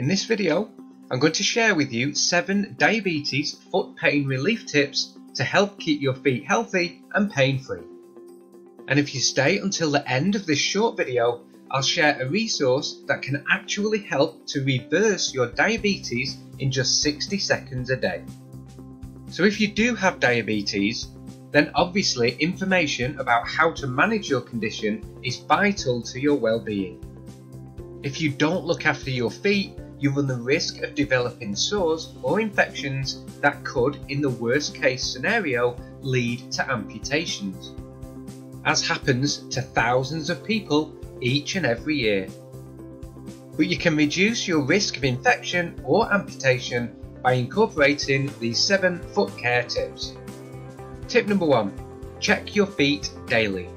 In this video, I'm going to share with you 7 diabetes foot pain relief tips to help keep your feet healthy and pain-free. And if you stay until the end of this short video, I'll share a resource that can actually help to reverse your diabetes in just 60 seconds a day. So if you do have diabetes, then obviously information about how to manage your condition is vital to your well-being. If you don't look after your feet, you run the risk of developing sores or infections that could, in the worst case scenario, lead to amputations, as happens to thousands of people each and every year. But you can reduce your risk of infection or amputation by incorporating these 7 foot care tips. Tip number 1. Check your feet daily.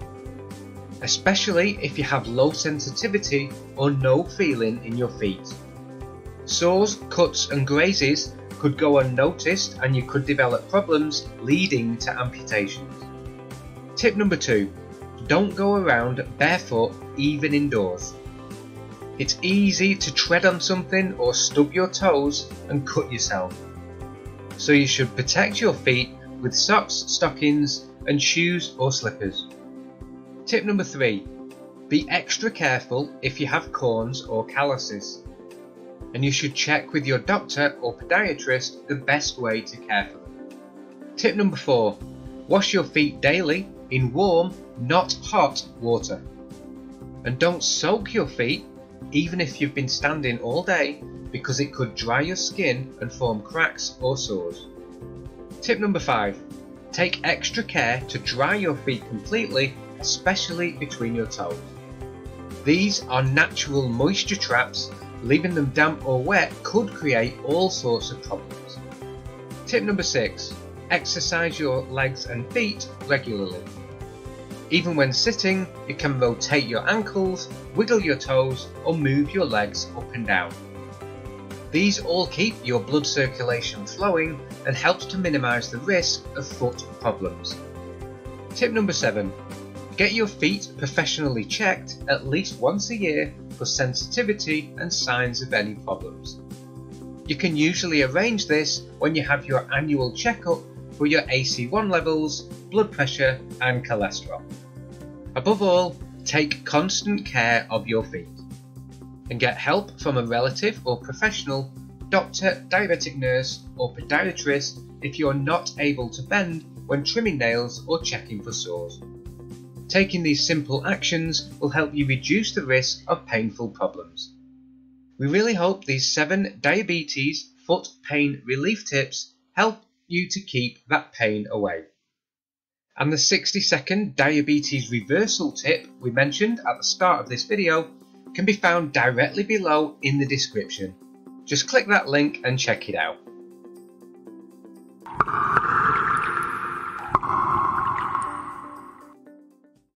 Especially if you have low sensitivity or no feeling in your feet. Sores, cuts and grazes could go unnoticed and you could develop problems leading to amputations. Tip number 2. Don't go around barefoot even indoors. It's easy to tread on something or stub your toes and cut yourself. So you should protect your feet with socks, stockings and shoes or slippers. Tip number 3. Be extra careful if you have corns or calluses, and you should check with your doctor or podiatrist the best way to care for them. Tip number 4. Wash your feet daily in warm, not hot water. And don't soak your feet even if you've been standing all day, because it could dry your skin and form cracks or sores. Tip number 5. Take extra care to dry your feet completely, especially between your toes. These are natural moisture traps. Leaving them damp or wet could create all sorts of problems. Tip number 6. Exercise your legs and feet regularly. Even when sitting, you can rotate your ankles, wiggle your toes or move your legs up and down. These all keep your blood circulation flowing and helps to minimize the risk of foot problems. Tip number 7. Get your feet professionally checked at least once a year for sensitivity and signs of any problems. You can usually arrange this when you have your annual checkup for your A1C levels, blood pressure and cholesterol. Above all, take constant care of your feet and get help from a relative or professional, doctor, diabetic nurse or podiatrist if you're not able to bend when trimming nails or checking for sores. Taking these simple actions will help you reduce the risk of painful problems. We really hope these 7 diabetes foot pain relief tips help you to keep that pain away. And the 60-second diabetes reversal tip we mentioned at the start of this video can be found directly below in the description. Just click that link and check it out.